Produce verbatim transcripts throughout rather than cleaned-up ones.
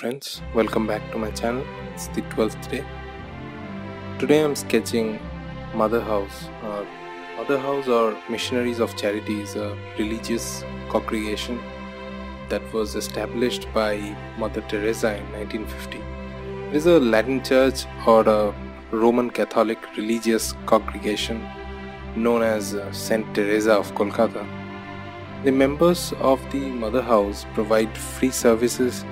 friends, welcome back to my channel. It's the twelfth day. Today I'm sketching Mother House. Uh, Mother House or Missionaries of Charity is a religious congregation that was established by Mother Teresa in nineteen fifty. It is a Latin church or a Roman Catholic religious congregation known as Saint Teresa of Kolkata. The members of the Mother House provide free services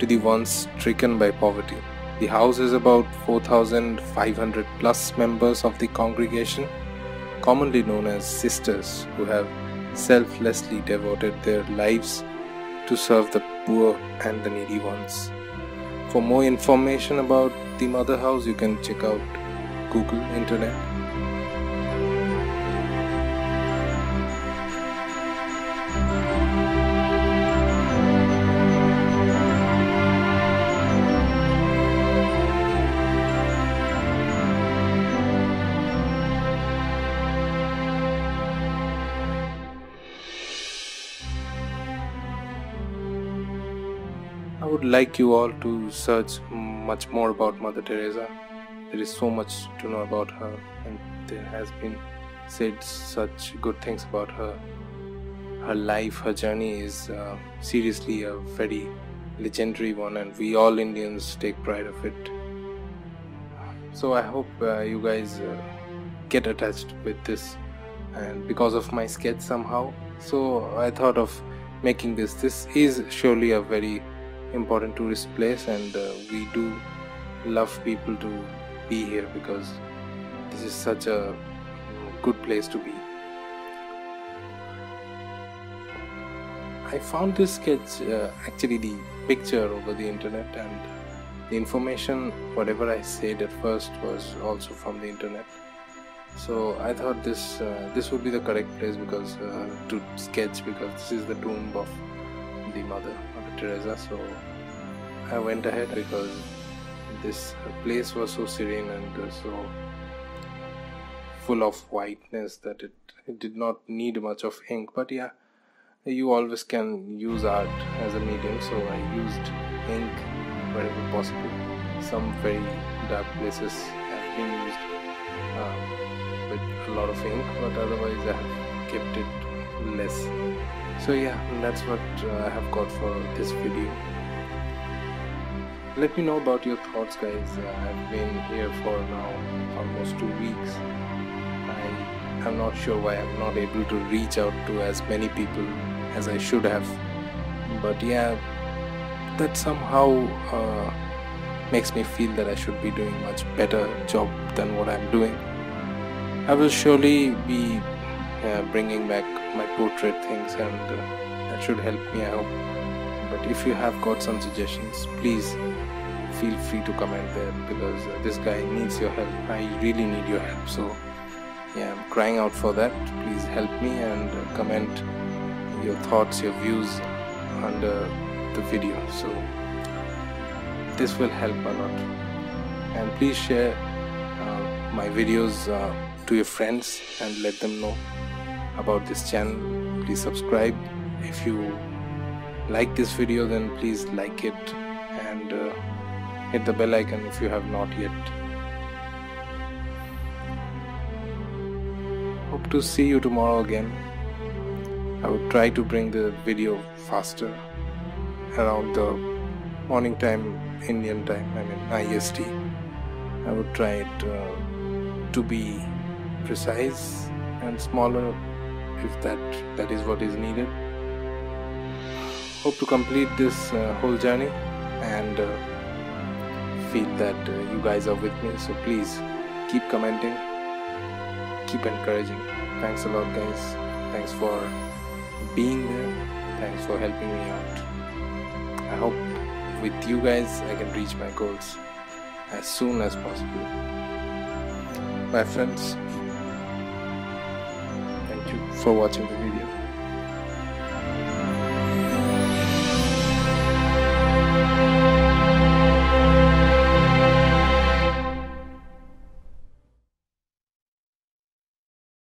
to the ones stricken by poverty. The house has about four thousand five hundred plus members of the congregation, commonly known as sisters, who have selflessly devoted their lives to serve the poor and the needy ones. For more information about the Mother House, you can check out Google internet. I would like you all to search much more about Mother Teresa. There is so much to know about her, and there has been said such good things about her. Her life, her journey is uh, seriously a very legendary one, and we all Indians take pride of it. So I hope uh, you guys uh, get attached with this, and because of my sketch somehow. So I thought of making this. This is surely a very important tourist place, and uh, we do love people to be here because this is such a good place to be. I found this sketch, uh, actually the picture, over the internet, and the information whatever I said at first was also from the internet. So I thought this uh, this would be the correct place because uh, to sketch, because this is the tomb of the mother Teresa. So I went ahead because this place was so serene and so full of whiteness that it, it did not need much of ink. But yeah, you always can use art as a medium, so I used ink wherever possible. Some very dark places have been used um, with a lot of ink, but otherwise I have kept it less. So yeah, that's what uh, I have got for this video. Let me know about your thoughts, guys. Uh, I've been here for now almost two weeks. I am not sure why I'm not able to reach out to as many people as I should have. But yeah, that somehow uh, makes me feel that I should be doing much better job than what I'm doing. I will surely be Uh, bringing back my portrait things, and uh, that should help me out. But if you have got some suggestions, please feel free to comment there, because uh, this guy needs your help. I really need your help, so yeah, I'm crying out for that. Please help me and uh, comment your thoughts, your views under the video, so this will help a lot. And please share uh, my videos uh, to your friends and let them know about this channel. Please subscribe. If you like this video, then please like it and uh, hit the bell icon if you have not yet. Hope to see you tomorrow again. I will try to bring the video faster, around the morning time, Indian time, I mean I S T. I would try it uh, to be precise and smaller, if that that is what is needed. Hope to complete this uh, whole journey and uh, feel that uh, you guys are with me. So please keep commenting, keep encouraging. Thanks a lot, guys. Thanks for being there. Thanks for helping me out. I hope with you guys I can reach my goals as soon as possible. Bye, friends. For watching the video.